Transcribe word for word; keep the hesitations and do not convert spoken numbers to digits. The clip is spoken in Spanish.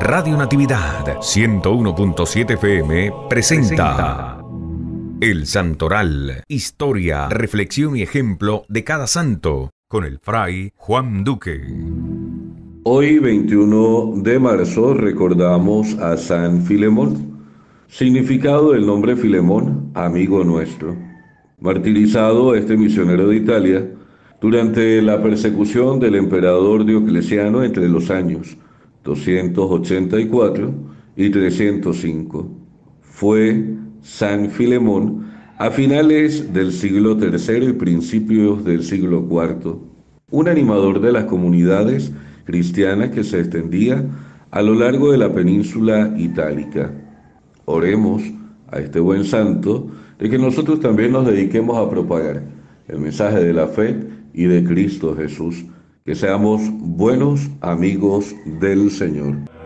Radio Natividad ciento uno punto siete F M presenta El Santoral, historia, reflexión y ejemplo de cada santo, con el Fray Juan Duque. Hoy, veintiuno de marzo, recordamos a San Filemón. Significado del nombre Filemón, amigo nuestro. Martirizado este misionero de Italia durante la persecución del emperador Dioclesiano entre los años doscientos ochenta y cuatro y trescientos cinco. Fue San Filemón a finales del siglo tercero y principios del siglo cuarto, un animador de las comunidades cristianas que se extendía a lo largo de la península itálica. Oremos a este buen santo de que nosotros también nos dediquemos a propagar el mensaje de la fe y de Cristo Jesús. Que seamos buenos amigos del Señor.